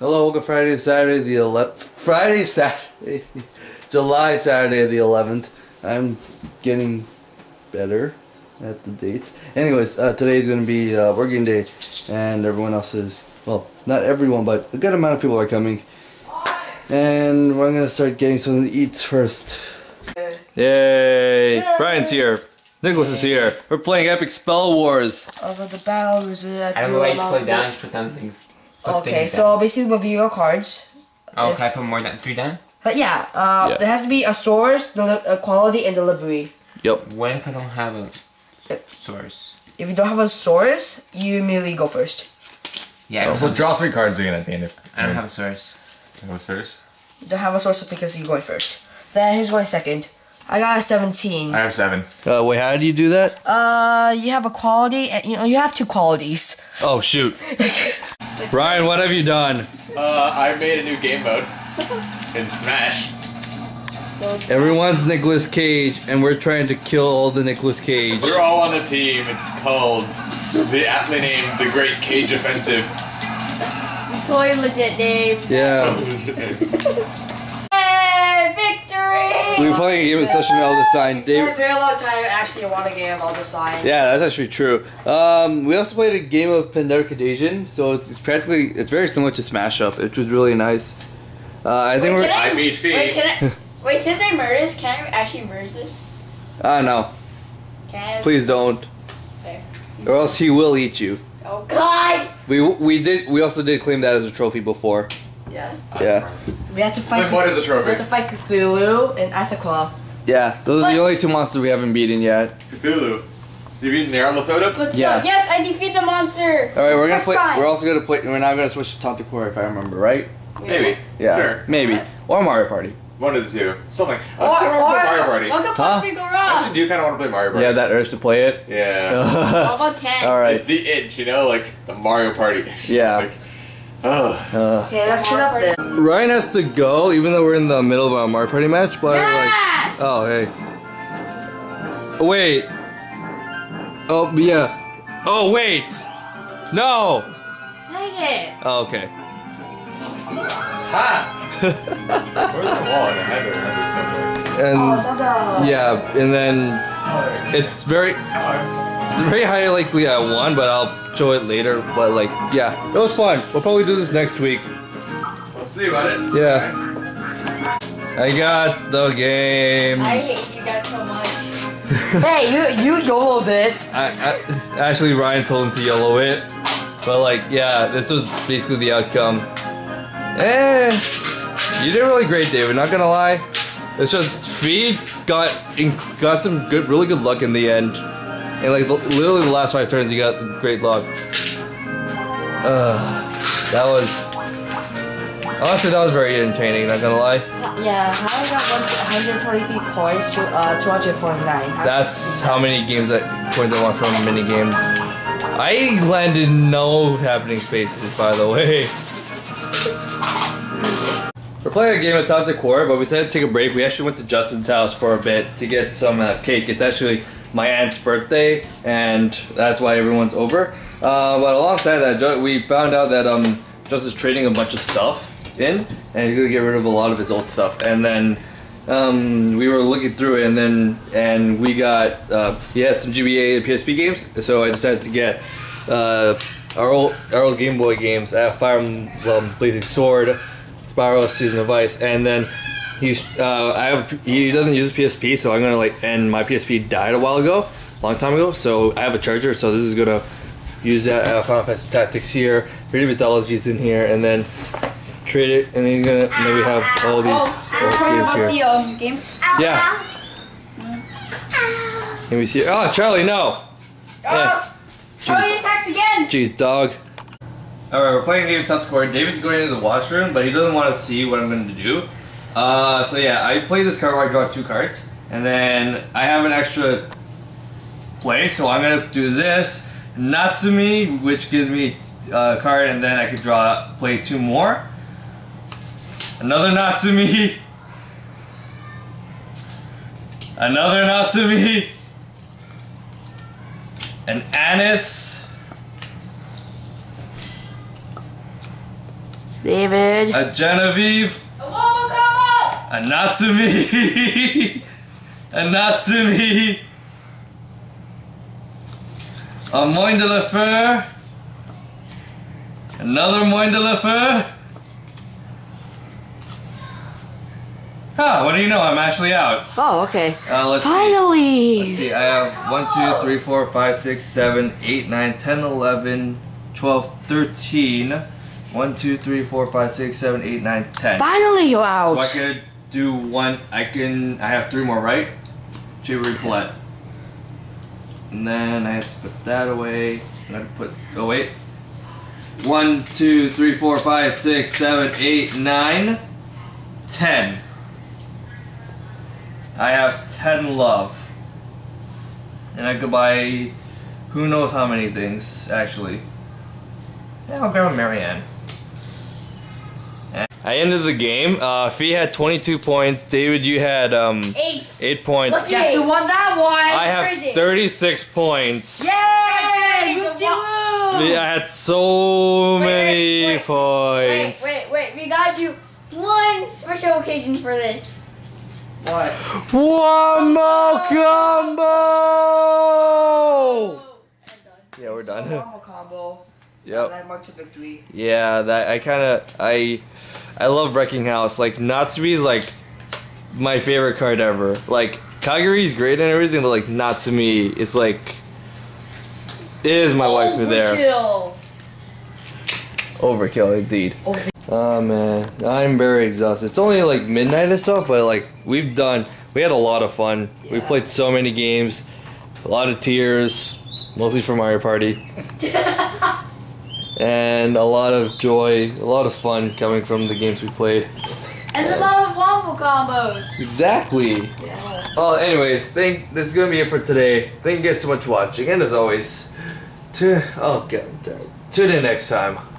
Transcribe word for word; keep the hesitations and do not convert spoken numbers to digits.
Hello, welcome Friday, Saturday the eleventh. Friday, Saturday, July, Saturday the eleventh. I'm getting better at the dates. Anyways, uh, today's going to be uh, working day, and everyone else is, well, not everyone, but a good amount of people are coming. And we're going to start getting something to eat first. Yay! Yay. Brian's here. Nicholas is here. We're playing Epic Spell Wars. Over the battles. Uh, I don't know why you just put down, you just put down things. Okay, so down. I'll basically review your cards. Oh, if, can I put more than three down? But yeah, uh, yeah, there has to be a source, a quality, and delivery. Yep. What if I don't have a source? If you don't have a source, you immediately go first. Yeah. Oh, so draw three cards again at the end of. I don't have a source. I don't have a source. You don't have a source because you're going first. Then who's going second? I got a seventeen. I have seven. Uh, wait, how do you do that? Uh, you have a quality, and you know you have two qualities. Oh shoot! Brian, what have you done? Uh, I made a new game mode in Smash. So everyone's Nicolas Cage, and we're trying to kill all the Nicolas Cage. We're all on a team. It's called the aptly named The Great Cage Offensive. Toy legit name. Yeah. Legit name. We were playing a game with Session Elder Sign. It's been a very long time actually I want a game of Elder Sign. Yeah, that's actually true. Um, we also played a game of Pandora Kardashian, so it's, it's practically, it's very similar to Smash Up, which was really nice. Uh, I wait, think we're- I, I beat Fee. Wait, can I, wait, since I merge this, can I actually merge this? I don't know. Can I? Please don't. There. Or else he will eat you. Oh god! We, we, did, we also did claim that as a trophy before. Yeah. Yeah. We had to fight. What is the trophy? We had to fight Cthulhu and Ithaqua. Yeah, those what? are the only two monsters we haven't beaten yet. Cthulhu. You beat Nyarlathotep? But yeah. So, yes, I defeat the monster. All right, we're gonna play. Time. We're also gonna play. We're now gonna switch to Topic Horror if I remember right. Maybe. Yeah. Sure. Maybe. Or Mario Party. One of the two. Something. Or, uh, I or play Mario Party. What could possibly huh? go wrong? I actually do kind of want to play Mario Party. Yeah, that urge to play it. Yeah. How about ten? All right. It's the itch, you know, like the Mario Party. Yeah. Like, Uh, okay, let's get up there. Ryan has to go, even though we're in the middle of a Mario Party match, but yes! like, oh hey, wait, oh yeah, oh wait, no. Dang it. Oh okay. Ha! Where's the wall? I had to remember something. And oh, yeah, and then oh, it's very. Oh, It's very highly likely I won, but I'll show it later. But like, yeah, it was fun. We'll probably do this next week. We'll see about it. Yeah. I got the game. I hate you guys so much. Hey, you you YOLO'd it. I, I, actually, Ryan told him to YOLO it, but like, yeah, this was basically the outcome. Eh, you did really great, David. Not gonna lie. It's just Fee got got some good, really good luck in the end. And like, literally the last five turns, you got great luck. Uh, that was... Honestly, that was very entertaining, not gonna lie. Yeah, I got one hundred twenty-three coins to uh, two hundred forty-nine. That's how many games I, coins I want from minigames. I landed no happening spaces, by the way. We're playing a game of Topic Horror, but we decided to take a break. We actually went to Justin's house for a bit to get some uh, cake. It's actually... my aunt's birthday, and that's why everyone's over. Uh, but alongside that, we found out that um, Justin's trading a bunch of stuff in, and he's gonna get rid of a lot of his old stuff. And then um, we were looking through it, and then and we got uh, he had some G B A and P S P games, so I decided to get uh, our old our old Game Boy games: uh, Fire Emblem Blazing Sword, Spyro's Season of Ice, and then. He's, uh, I have, he doesn't use P S P, so I'm gonna like, and my P S P died a while ago, a long time ago, so I have a charger, so this is gonna use that, uh, Final Fantasy Tactics here, Ready Mythologies in here, and then trade it, and then he's gonna, and then we have all these oh, games here. The, um, games? Yeah. Can we see, oh, Charlie, no! Oh, Charlie attacks again! Jeez, dog. Alright, we're playing David Top's Court. David's going into the washroom, but he doesn't want to see what I'm gonna do. Uh, so yeah, I play this card where I draw two cards, and then I have an extra play, so I'm going to do this, Natsumi, which gives me a card, and then I can draw, play two more, another Natsumi, another Natsumi, an Anis, David. A Genevieve. A Wobble. A Natsumi. A Natsumi. A Moin de la Faire. Another Moin de la Faire. Huh, what do you know? I'm actually out. Oh, okay. Uh, let's Finally! See. Let's see. I have one, two, three, four, five, six, seven, eight, nine, ten, eleven, twelve, thirteen. one, two, three, four, five, six, seven, eight, nine, ten. Finally, you're out! So I could do one. I can. I have three more, right? Chibere Palette. And then I have to put that away. And I put. Oh, wait. one, two, three, four, five, six, seven, eight, nine, ten. I have ten love. And I could buy who knows how many things, actually. Yeah, I'll grab a Marianne. And I ended the game. Uh, Fee had twenty-two points. David, you had um, eight. eight points. Look, guess who won that one? I have thirty-six points. Yay! You do! I had so wait, many wait, wait, points. Wait, wait, wait. We got you one special occasion for this. What? One more combo! Yeah, we're done. One more combo. Yep. That marked a victory. Yeah, that I kind of I I love Wrecking House. Like Natsumi's like my favorite card ever. Like Kageri's great and everything, but like Natsumi, it's like it is my wife over there. Overkill. Overkill indeed. Over Oh man, I'm very exhausted. It's only like midnight or so, but like we've done, we had a lot of fun. Yeah. We played so many games, a lot of tears, mostly for Mario Party. And a lot of joy, a lot of fun coming from the games we played. And a lot of wombo combos. Exactly. Yeah. Well, anyways, think this is gonna be it for today. Thank you guys so much for watching, and as always, to, oh god, I'm tired. Tune in next time.